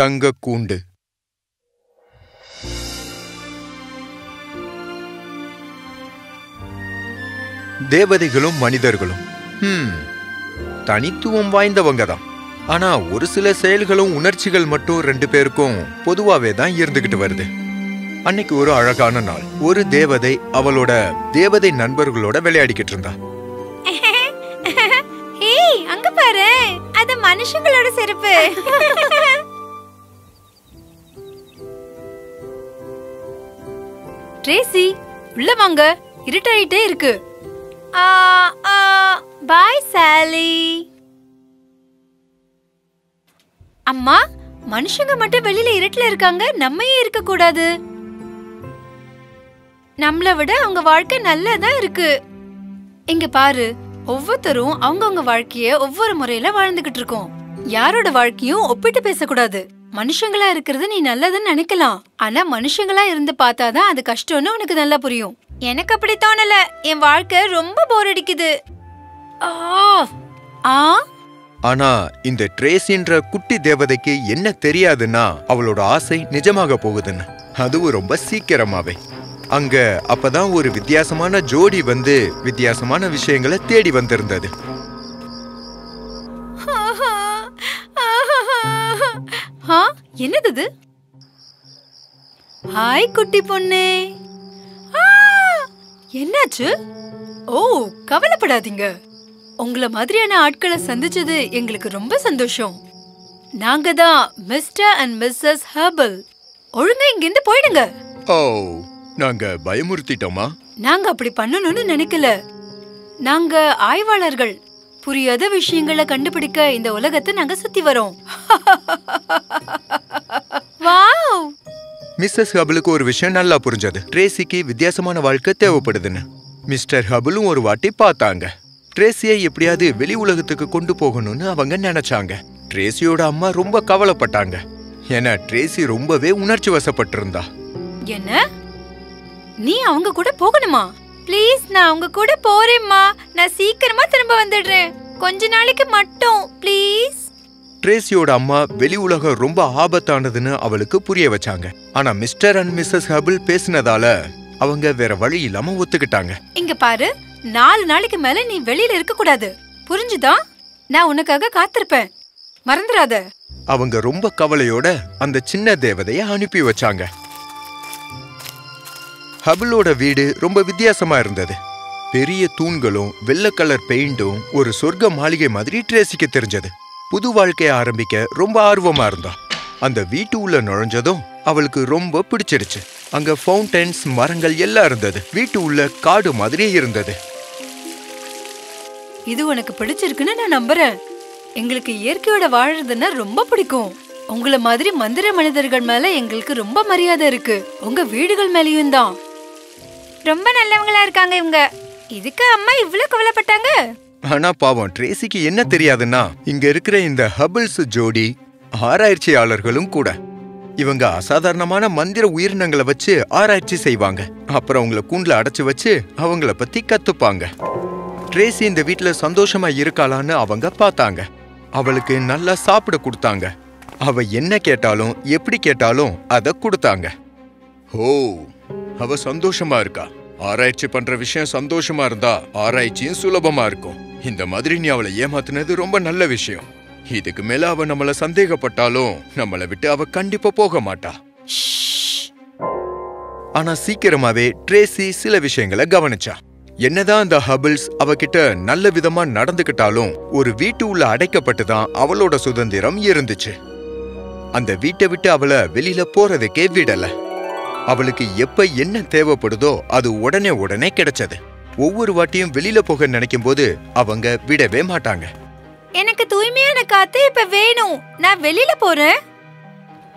தங்கக் கூண்டு. தேவதைகளும் மனிதர்களும் தனித்துவம் வாய்ந்தவங்கதான். ஆனா ஒரு சில செயல்களும் உணர்ச்சிகள் மட்டும் ரெண்டு பேருக்கும் பொதுவாவே தான் இருந்துகிட்டு வருது. அன்னைக்கு ஒரு அழகான நாள், ஒரு தேவதை அவளோட தேவதை நண்பர்களோட விளையாடிக்கிட்டு இருந்தா. அங்க பாரு, அது மனுஷங்களோட செருப்பு. ட்ரேசி, உள்ள வாங்க, இருட்டாயிட்டே இருக்கு. பாய் சாலி. அம்மா, மனுஷங்க மட்டும் வெளியில இருட்டுல இருக்காங்க, நம்மையே இருக்க கூடாது. நம்மளை விட அவங்க வாழ்க்கை நல்லதா இருக்கு. இங்க பாரு, ஒவ்வொருத்தரும் அவங்கவுங்க வாழ்க்கைய ஒவ்வொரு முறையில வாழ்ந்துகிட்டு இருக்கோம். யாரோட வாழ்க்கையும் ஒப்பிட்டு பேசக்கூடாது. மனுஷங்களா இருக்கிறது நீ நல்லதுன்னு நினைக்கலாம், ஆனா மனுஷங்களா இருந்து பார்த்தாதான் அது கஷ்டம்னு உனக்கு நல்லா புரியும். எனக்கு அப்படி தோணல, என் வாழ்க்கை ரொம்ப போர் அடிக்குது. ஆனா இந்த ட்ரேசின்ற குட்டி தேவதைக்கு என்ன தெரியாதுன்னா, அவளோட ஆசை நிஜமாக போகுதுன்னு, அதுவும் ரொம்ப சீக்கிரமாவே. அங்க அப்பதான் ஒரு வித்தியாசமான ஜோடி வந்து வித்தியாசமான விஷயங்களை தேடி வந்திருந்தது. என்னது? ஹாய் குட்டி பொண்ணு, என்னாச்சு? ஓ, கவலைப்படாதீங்க, உங்களை மாதிரியான ஆட்களை சந்திச்சது எங்களுக்கு ரொம்ப சந்தோஷம். நாங்க தான் மிஸ்டர் அண்ட் மிஸ்ஸஸ் ஹர்பல். ஒழுங்கா இங்கிருந்து போயிடுங்க. ஓ, நாங்க பயமுறுத்திட்டோமா? நாங்க அப்படி பண்ணணும்னு நினைக்கல. நாங்க ஆய்வாளர்கள், புரியாத விஷயங்களை கண்டுபிடிக்க இந்த உலகத்தை நாங்க சுத்தி வரோம். வாவ்! மிஸ்ஸஸ் ஹபிளுக்கு ஒரு விஷயம் நல்லா புரிஞ்சது, ட்ரேசிக்கு வித்தியாசமான வாழ்க்கை தேவைப்படுதுன்னு. மிஸ்டர் ஹபிளும் ஒரு வாட்டி பார்த்தாங்க. ட்ரேசியை எப்படியாவது வெளி உலகத்துக்கு கொண்டு போகணும்னு அவங்க நினைச்சாங்க. ட்ரேசியோட அம்மா ரொம்ப கவலைப்பட்டாங்க, ஏன்னா ட்ரேசி ரொம்பவே உணர்ச்சி வசப்பட்டிருந்தா. என்ன, நீ அவங்க கூட போகணுமா? ப்ளீஸ், நான் அவங்க கூட போறேம்மா, நான் சீக்கிரமா திரும்ப வந்துடுறேன், கொஞ்ச நாளைக்கு மட்டும் ப்ளீஸ். ட்ரேசியோட அம்மா வெளி உலகம் ரொம்ப ஆபத்தானதுன்னு அவளுக்கு புரிய வச்சாங்க. ஆனா மிஸ்டர் அண்ட் மிஸ்ஸஸ் ஹபிள் பேசினதால அவங்க வேற வழி இல்லாம ஒத்துக்கிட்டாங்க. இங்க பாரு, 4 நாளைக்கு மேல நீ வெளியில இருக்க கூடாது, புரிஞ்சுதா? நான் உனக்காக காத்திருப்பேன், மறந்துடாத. அவங்க ரொம்ப கவலையோட அந்த சின்ன தேவதைய அனுப்பி வச்சாங்க. ஹபிளோட வீடு ரொம்ப வித்தியாசமா இருந்தது. பெரிய தூண்களும் வெள்ளை கலர் பெயிண்டும் ஒரு சொர்க்க மாளிகை மாதிரி ட்ரேசிக்கு தெரிஞ்சது. புது வாழ்க்கையை ஆரம்பிக்க ரொம்ப ஆர்வமா இருந்தா. அந்த வீட்டு உள்ள நுழைஞ்சதும் அவளுக்கு ரொம்ப பிடிச்சிருச்சு. அங்க ஃபவுண்டன்ஸ், மரங்கள் எல்லாம் இருந்தது. வீட்டு உள்ள காடு மாதிரியே இருந்தது. இது உனக்கு பிடிச்சிருக்குன்னு நான் நம்புறேன். எங்களுக்கு இயற்கையோட வாழ்றதுன்னா ரொம்ப பிடிக்கும். உங்களை மாதிரி மந்திர மனிதர்கள் மேல எங்களுக்கு ரொம்ப மரியாதை இருக்கு, உங்க வீடுகள் மேலயும் தான். ரொம்ப நல்லவங்களா இருக்காங்க இவங்க. இதுக்கு அம்மா இவ்வளவு கவலைப்பட்டாங்க. ஆனா பாவம் ட்ரேசிக்கு என்ன தெரியாதுன்னா, இங்க இருக்கிற இந்த ஹபிள்ஸ் ஜோடி ஆராய்ச்சியாளர்களும் கூட. இவங்க அசாதாரணமான மந்திர உயிரினங்களை வச்சு ஆராய்ச்சி செய்வாங்க. அப்புறம் அவங்கள கூண்டுல அடைச்சு வச்சு அவங்கள பத்தி கத்துப்பாங்க. ட்ரேசி இந்த வீட்டுல சந்தோஷமா இருக்காளான்னு அவங்க பார்த்தாங்க. அவளுக்கு நல்லா சாப்பிட கொடுத்தாங்க. அவ என்ன கேட்டாலும் எப்படி கேட்டாலும் அத கொடுத்தாங்க. ஓ, அவ சந்தோஷமா இருக்கா. ஆராய்ச்சி பண்ற விஷயம் சந்தோஷமா இருந்தா ஆராய்ச்சியும் சுலபமா இருக்கும். இந்த மாதிரி நீ அவளை ஏமாத்தினது ரொம்ப நல்ல விஷயம். இதுக்கு மேல அவ நம்மள சந்தேகப்பட்டாலும் நம்மளை விட்டு அவ கண்டிப்பா போக மாட்டா. ஆனா சீக்கிரமாவே ட்ரேசி சில விஷயங்களை கவனிச்சா. என்னதான் அந்த ஹபிள்ஸ் அவகிட்ட நல்ல விதமா நடந்துகிட்டாலும், ஒரு வீட்டு உள்ள அடைக்கப்பட்டுதான் அவளோட சுதந்திரம் இருந்துச்சு. அந்த வீட்டை விட்டு அவளை வெளியில போறதுக்கே விடல. அவளுக்கு எப்ப என்ன தேவைப்படுதோ அது உடனே உடனே கிடைச்சது. ஒவ்வொரு வாட்டியும் வெளியில போக நினைக்கும் போது அவங்க விடவே மாட்டாங்க. எனக்கு தூய்மையான காத்து இப்ப வேணும், நான் வெளியில போறேன்.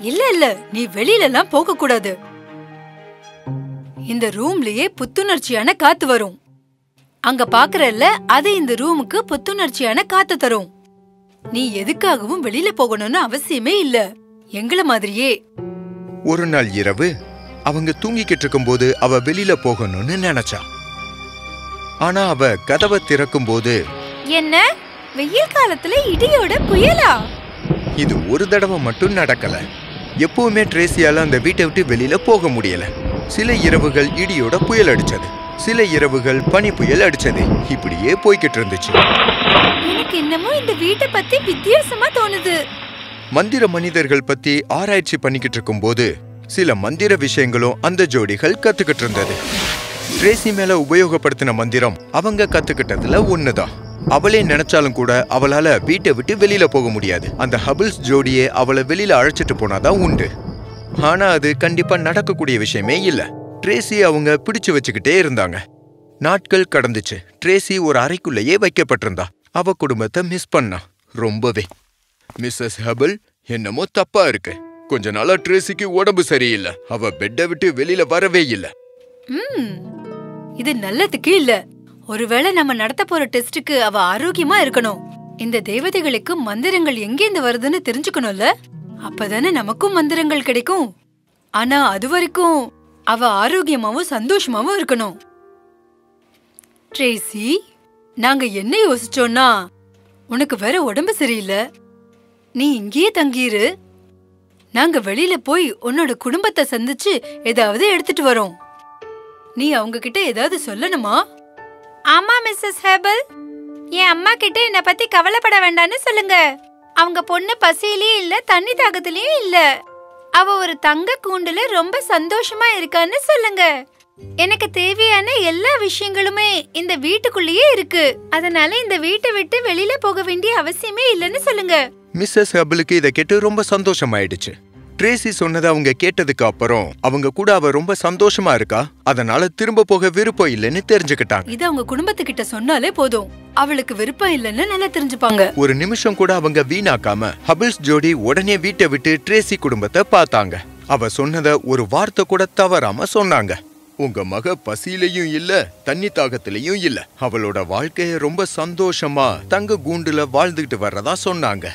இல்ல இல்ல, நீ வெளியில எல்லாம் போக கூடாது. இந்த ரூம்லயே புத்துணர்ச்சியான காத்து வரும். அங்க பாக்குறல்ல, அது இந்த ரூமுக்கு புத்துணர்ச்சியான காத்து தரும். நீ எதுக்காகவும் வெளியில போகணும்னு அவசியமே இல்ல, எங்கள மாதிரியே. ஒரு நாள் இரவு அவங்க தூங்கிக்கிட்டு இருக்கும் போது அவ வெளியில போகணும்னு நினைச்சா. ஆனா அவ கதவை திறக்கும் போது, என்ன வெயில் காலத்துல இடியோட புயலா? இது ஒரு தடவை மட்டும் நடக்கல. எப்பவுமே ட்ரேசியால அந்த வீட்டை விட்டு வெளியில போக முடியல. சில இரவுகள் இடியோட புயல் அடிச்சது, சில இரவுகள் பனி புயல் அடிச்சது. இப்படியே போய்கிட்டு இருந்துச்சு. எனக்கு என்னமோ இந்த வீட்டை பத்தி வித்தியாசமா தோணுது. மந்திர மனிதர்கள் பத்தி ஆராய்ச்சி பண்ணிக்கிட்டு இருக்கும் போது சில மந்திர விஷயங்களும் அந்த ஜோடிகள் கத்துக்கிட்டு இருந்தது. ட்ரேசி மேல உபயோகப்படுத்தின மந்திரம் அவங்க கத்துக்கிட்டதுல ஒண்ணுதான். அவளே நினைச்சாலும் கூட அவளால வீட்டை விட்டு வெளியில போக முடியாது. அந்த ஹபிள்ஸ் ஜோடியே அவளை வெளியில அழைச்சிட்டு போனாதான் உண்டு. ஆனா அது கண்டிப்பா நடக்கக்கூடிய விஷயமே இல்ல. ட்ரேசி அவங்க பிடிச்சு வச்சுக்கிட்டே இருந்தாங்க. நாட்கள் கடந்துச்சு. ட்ரேசி ஒரு அறைக்குள்ளேயே வைக்கப்பட்டிருந்தா. அவ குடும்பத்தை மிஸ் பண்ணா ரொம்பவே. மிஸ்ஸஸ் ஹபிள் என்னமோ தப்பா இருக்கு. கொஞ்ச நாளா ட்ரேசிக்கு உடம்பு சரியில்லை. அவ பெட்டை விட்டு வெளியில வரவே இல்லை. இது நல்லதுக்கு இல்ல. ஒருவேளை நம்ம நடத்த போற டெஸ்டுக்கு அவ ஆரோக்கியமா இருக்கணும். இந்த தேவதைகளுக்கு மந்திரங்கள் எங்கேந்து வருதுன்னு தெரிஞ்சுக்கணும்ல. அப்பதானே நமக்கும் மந்திரங்கள் கிடைக்கும். ஆனா அது வரைக்கும் அவ ஆரோக்கியமாவும் சந்தோஷமாவும் இருக்கணும். ட்ரேசி, நாங்க என்ன யோசிச்சோம்னா, உனக்கு வேற உடம்பு சரியில்லை, நீ இங்கேயே தங்கிரு, நாங்க வெளியில போய் உன்னோட குடும்பத்தை சந்திச்சு ஏதாவது எடுத்துட்டு வரோம். நீ அவங்க கிட்ட ஏதாவது சொல்லணுமா? ஆமா மிஸ்ஸஸ் ஹேபல், என் அம்மா கிட்ட என்ன பத்தி கவலைப்பட வேண்டான்னு சொல்லுங்க. அவங்க பொண்ணு பசியிலயும் இல்ல, தண்ணி தாகத்திலயும் இல்ல. அவ ஒரு தங்க கூண்டுல ரொம்ப சந்தோஷமா இருக்கான்னு சொல்லுங்க. எனக்கு தேவையான எல்லா விஷயங்களுமே இந்த வீட்டுக்குள்ளேயே இருக்கு. அதனால இந்த வீட்டை விட்டு வெளியில போக வேண்டிய அவசியமே இல்லைன்னு சொல்லுங்க. மிஸ்ஸஸ் ஹபிளுக்கு இதை கேட்டு ரொம்ப சந்தோஷம் ஆயிடுச்சு. ட்ரேசி சொன்னதை அவங்க கேட்டதுக்கு அப்புறம் அவங்க கூட அவ ரொம்ப சந்தோஷமா இருக்கா, அதனால திரும்ப போக விருப்பம் இல்லைன்னு தெரிஞ்சுக்கிட்டாங்க. இது அவங்க குடும்பத்துக்கிட்ட சொன்னாலே போதும், அவளுக்கு விருப்பம் இல்லைன்னு நல்லா தெரிஞ்சுப்பாங்க. ஒரு நிமிஷம் கூட அவங்க வீணாக்காம ஹபிள்ஸ் ஜோடி உடனே வீட்டை விட்டு ட்ரேசி குடும்பத்தை பார்த்தாங்க. அவ சொன்னதை ஒரு வார்த்தை கூட தவறாம சொன்னாங்க. உங்க மக பசியிலையும் இல்ல, தண்ணி தாகத்திலையும் இல்ல, அவளோட வாழ்க்கைய ரொம்ப சந்தோஷமா தங்க கூண்டுல வாழ்ந்துகிட்டு வர்றதா சொன்னாங்க.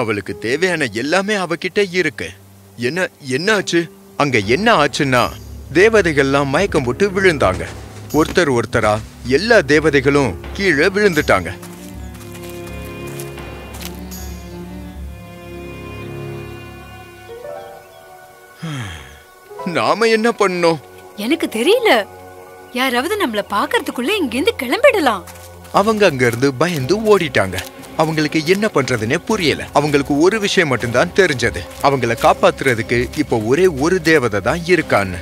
அவளுக்கு தேவையான எல்லாமே அவகிட்ட இருக்கு. என்ன ஆச்சு? அங்க என்ன ஆச்சுன்னா, தேவதைகள்லாம் மயக்கம் போட்டு விழுந்தாங்க. ஒருத்தர் ஒருத்தரா எல்லா தேவதைகளும் கீழே விழுந்துட்டாங்க. நாம என்ன பண்ணோம் எனக்கு தெரியல. யாராவது நம்மள பாக்கிறதுக்குள்ள இங்கிருந்து கிளம்பிடலாம். அவங்க அங்க இருந்து பயந்து ஓடிட்டாங்க. அவங்களுக்கு என்ன பண்றதுன்னே புரியல. அவங்களுக்கு ஒரு விஷயம் மட்டும்தான் தெரிஞ்சது, அவங்கள காப்பாத்துறதுக்கு இப்போ ஒரே ஒரு தேவதை தான் இருக்கான்னு.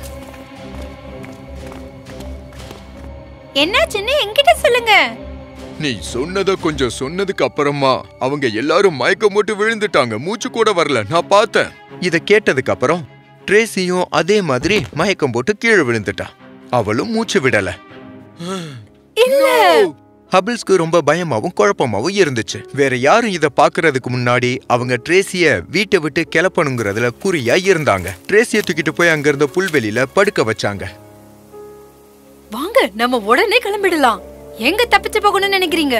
என்னாச்சுன்னு என்கிட்ட சொல்லுங்க. நீ சொன்னத கொஞ்சம் சொன்னதுக்கு அப்புறமா அவங்க எல்லாரும் மயக்கம் போட்டு விழுந்துட்டாங்க, மூச்சு கூட வரல, நான் பார்த்தேன். இத கேட்டதுக்கு அப்புறம் ட்ரேசியும் அதே மாதிரி மயக்கம் போட்டு கீழே விழுந்துட்டா. அவளும் மூச்சு விடல. ஹபிள்ஸ்க்கு ரொம்ப பயமாவும் குழப்பமாவும் இருந்துச்சு. வேற யாரும் இதை பாக்குறதுக்கு முன்னாடி அவங்க ட்ரேசிய வீட்டை விட்டு கிளப்பணுங்கிறதுல குறியா இருந்தாங்க. ட்ரேசிய தூக்கிட்டு போய் அங்க இருந்த புல்வெளியில படுக்க வச்சாங்க. வாங்க, நம்ம உடனே கிளம்பிடலாம். எங்க தப்பிச்சு போகணும்னு நினைக்கிறீங்க?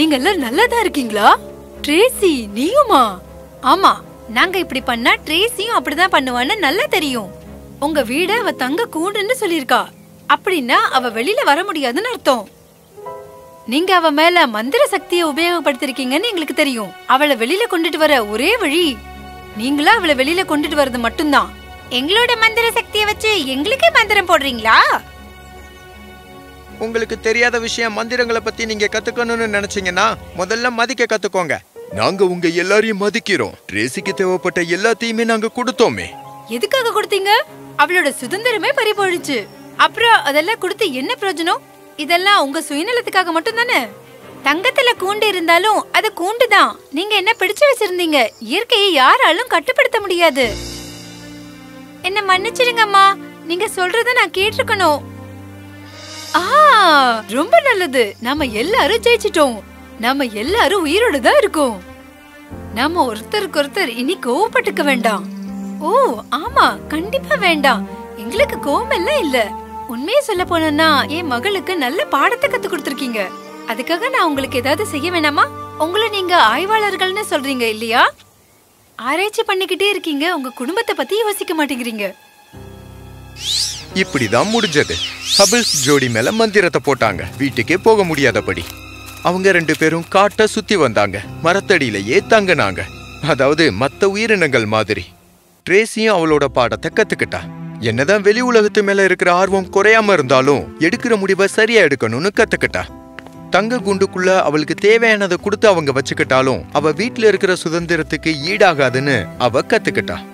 நீங்க எல்லாம் நல்லதா இருக்கீங்களா? ட்ரேசி, நீயுமா? ஆமா, நாங்க இப்படி பண்ணா ட்ரேசியும் அப்படிதான் பண்ணுவான்னு நல்லா தெரியும். உங்க வீட அவ தங்க கூண்டுன்னு சொல்லியிருக்கா. அப்படின்னா அவ வெளியில வர முடியாதுன்னு அர்த்தம். நீங்க அவ மேல மந்திர சக்தியை உபயோகப்படுத்திருக்கீங்கன்னு எங்களுக்கு தெரியும். அவளை வெளியில கொண்டுட்டு வர ஒரே வழி நீங்களா அவளை வெளியில கொண்டுட்டு வரது மட்டும்தான். எங்களோட மந்திர சக்தியை வச்சு எங்களுக்கே மந்திரம் போடுறீங்களா? உங்களுக்கு தெரியாத விஷயம் மந்திரங்களை பத்தி நீங்க கத்துக்கணும்னு நினைச்சீங்கன்னா முதல்ல மதிக்க கத்துக்கோங்க. நாங்க உங்க எல்லாரையும் மதிக்கிறோம். ட்ரேசிக்கு தேவைப்பட்ட எல்லாத்தையுமே நாங்க கொடுத்தோமே. எதுக்காக கொடுத்தீங்க? அவளோட சுதந்திரமே பறி போயிடுச்சு. அப்புறம் அதெல்லாம் கொடுத்து என்ன பிரயோஜனம்? இதெல்லாம் உங்க சுயநலத்துக்காக மட்டும் தானே. தங்கத்துல கூண்டு இருந்தாலும் அது கூண்டு தான். நீங்க என்ன பிடிச்சு வச்சிருந்தீங்க? இயற்கையை யாராலும் கட்டுப்படுத்த முடியாது. என்ன மன்னிச்சிடுங்கம்மா, நீங்க சொல்றத நான் கேட்டிருக்கணும். ரொம்ப நல்லது. நாம எல்லாரும் ஜெயிச்சிட்டோம். நாம எல்லாரும் உயிரோடு தான் இருக்கோம். நாம ஒருத்தருக்கு ஒருத்தர் இனி கோவப்பட்டுக்க வேண்டாம். ஓ ஆமா, கண்டிப்பா வேண்டாம். எங்களுக்கு கோவம் எல்லாம் இல்ல. உண்மையை சொல்ல போனா என் மகளுக்கு நல்ல பாடத்தை கத்து கொடுத்திருக்கீங்க. அதுக்காக நான் உங்களுக்கு ஏதாவது செய்ய வேணாமா? உங்களை நீங்க ஆய்வாளர்கள்னு சொல்றீங்க இல்லையா? ஆராய்ச்சி பண்ணிக்கிட்டே இருக்கீங்க, உங்க குடும்பத்தை பத்தி யோசிக்க மாட்டேங்கிறீங்க. இப்படிதான் முடிஞ்சது. ஹபிள்ஸ் ஜோடி மேல மந்திரத்தை போட்டாங்க, வீட்டுக்கே போக முடியாதபடி. அவங்க ரெண்டு பேரும் காட்ட சுத்தி வந்தாங்க. மரத்தடியிலேயே தங்கினாங்க. அதாவது மற்ற உயிரினங்கள் மாதிரி. ட்ரேசியும் அவளோட பாடத்தை கத்துக்கிட்டா. என்னதான் வெளி உலகத்து மேல இருக்கிற ஆர்வம் குறையாம இருந்தாலும் எடுக்கிற முடிவை சரியா எடுக்கணும்னு கத்துக்கிட்டா. தங்க கூண்டுக்குள்ள அவளுக்கு தேவையானதை கொடுத்து அவங்க வச்சுக்கிட்டாலும் அவ வீட்டுல இருக்கிற சுதந்திரத்துக்கு ஈடாகாதுன்னு அவ கத்துக்கிட்டா.